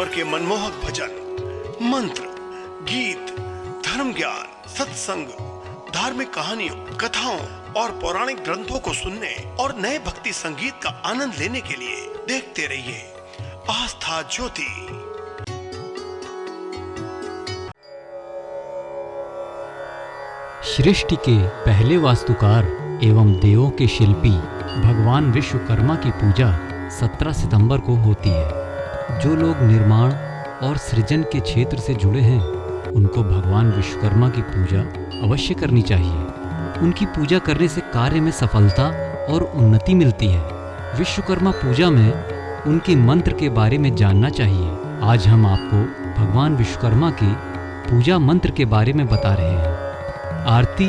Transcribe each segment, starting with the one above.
ईश्वर के मनमोहक भजन, मंत्र, गीत, धर्म ज्ञान, सत्संग, धार्मिक कहानियों, कथाओं और पौराणिक ग्रंथों को सुनने और नए भक्ति संगीत का आनंद लेने के लिए देखते रहिए आस्था ज्योति। सृष्टि के पहले वास्तुकार एवं देवों के शिल्पी भगवान विश्वकर्मा की पूजा 17 सितंबर को होती है। जो लोग निर्माण और सृजन के क्षेत्र से जुड़े हैं उनको भगवान विश्वकर्मा की पूजा अवश्य करनी चाहिए। उनकी पूजा करने से कार्य में सफलता और उन्नति मिलती है। विश्वकर्मा पूजा में उनके मंत्र के बारे में जानना चाहिए। आज हम आपको भगवान विश्वकर्मा के पूजा मंत्र के बारे में बता रहे हैं। आरती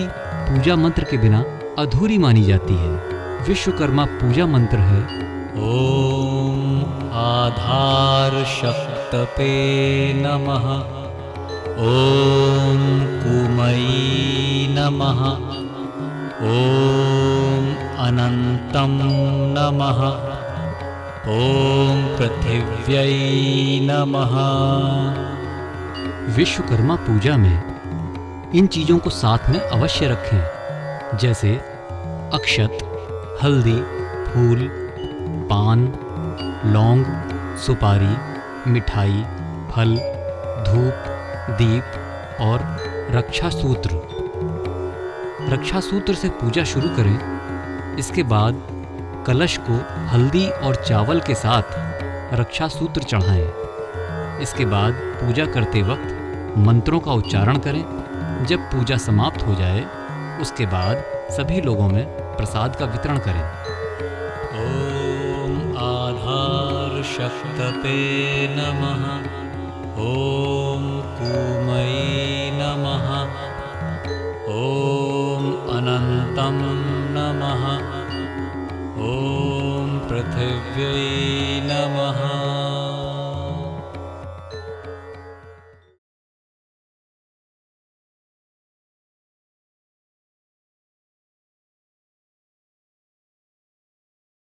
पूजा मंत्र के बिना अधूरी मानी जाती है। विश्वकर्मा पूजा मंत्र है ओम आधार शक्तपे नमः, ओम कुमयी नमः, ओम अनंतम नमः, ओम पृथिव्यै नमः। विश्वकर्मा पूजा में इन चीज़ों को साथ में अवश्य रखें, जैसे अक्षत, हल्दी, फूल, पान, लौंग, सुपारी, मिठाई, फल, धूप, दीप और रक्षा सूत्र। रक्षा सूत्र से पूजा शुरू करें। इसके बाद कलश को हल्दी और चावल के साथ रक्षा सूत्र चढ़ाएं। इसके बाद पूजा करते वक्त मंत्रों का उच्चारण करें। जब पूजा समाप्त हो जाए उसके बाद सभी लोगों में प्रसाद का वितरण करें। ओम आधार शक्तपे नमः, ओम कुमयी नमः, ओम अनंतम नमः, ओम पृथिव्यै नमः।